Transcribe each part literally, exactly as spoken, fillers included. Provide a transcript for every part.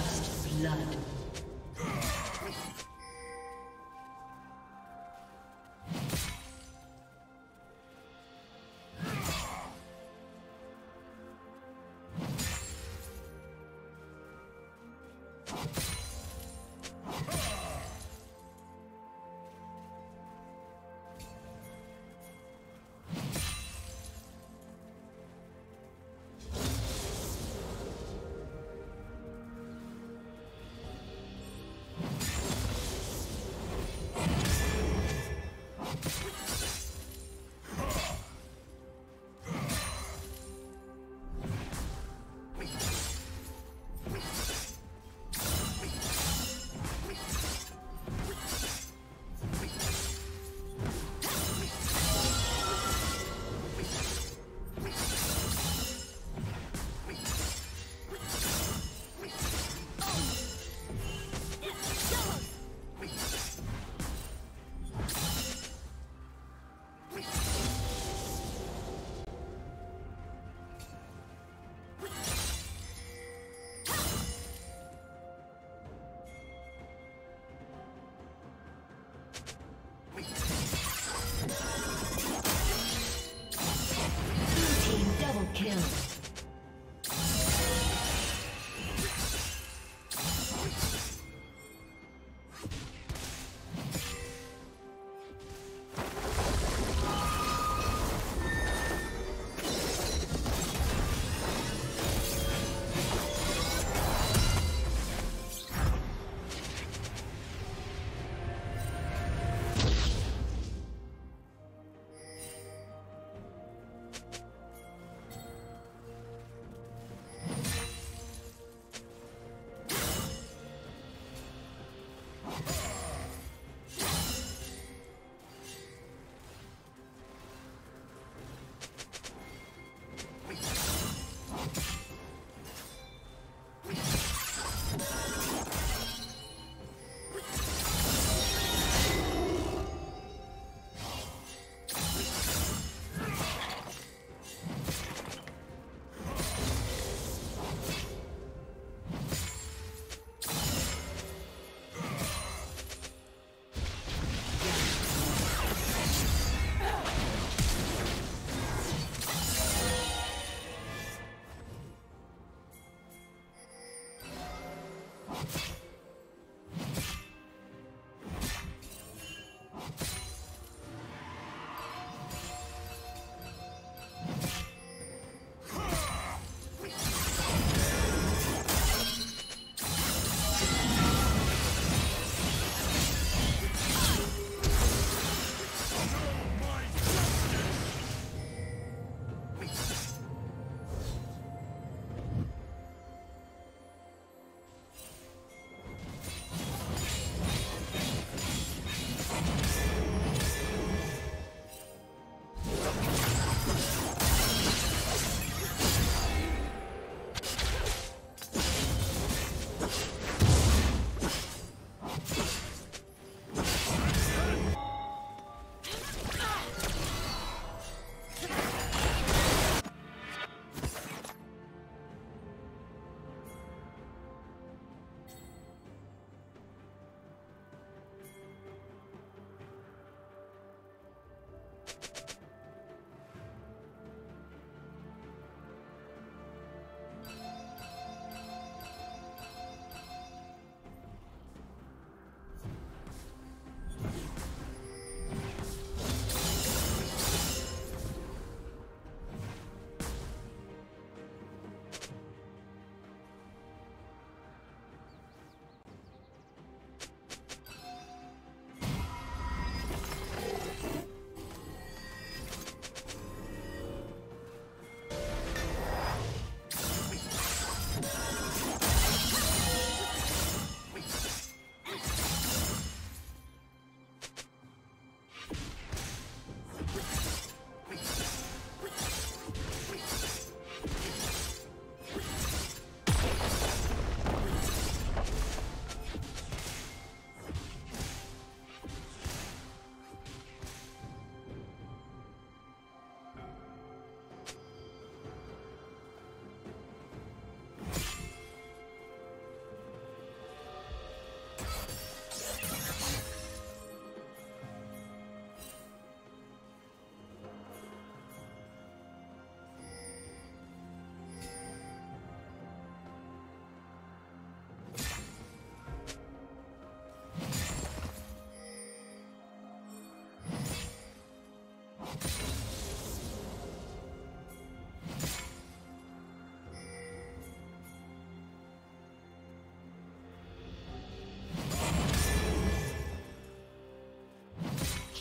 First blood.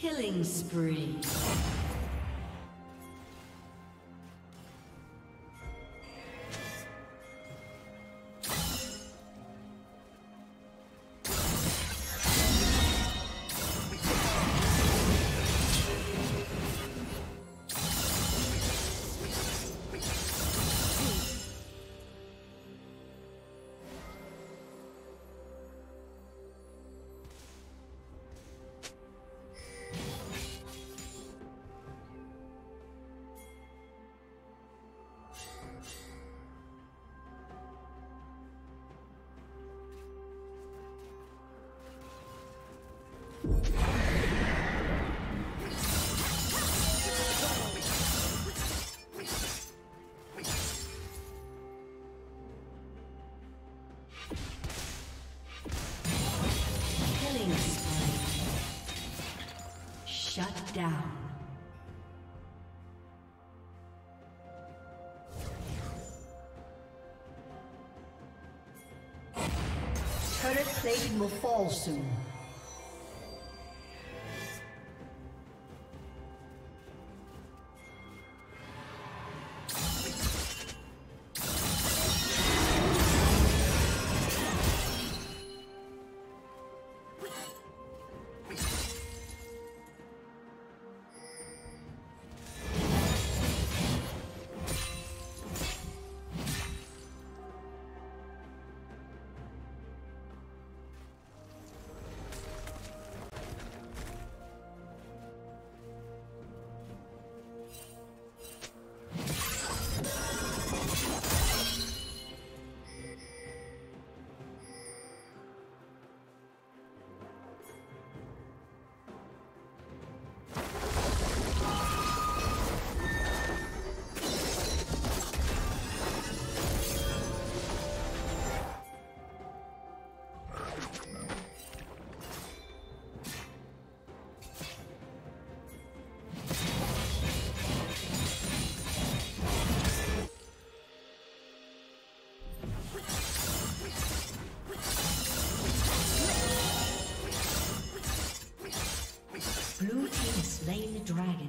Killing spree. Killing spree. Shut down. Turret plating will fall soon. Blue team slain the dragon.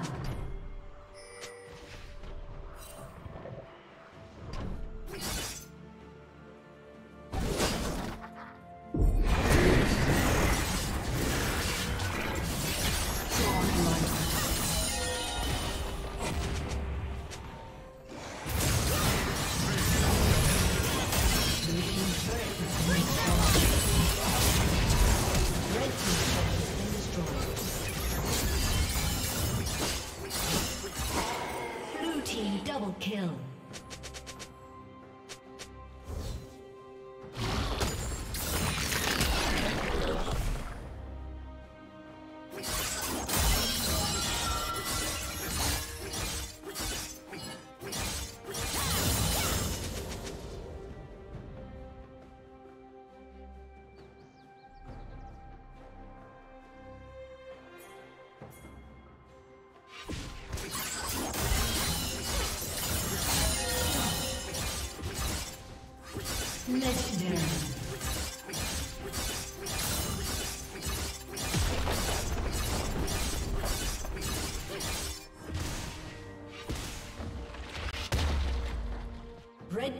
Kill. Legendary. Red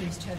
team's turret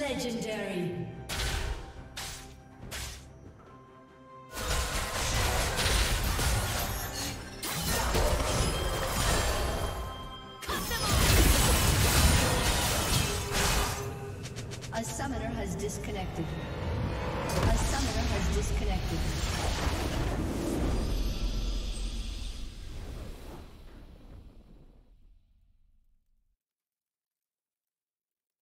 Legendary. A summoner has disconnected. A summoner has disconnected.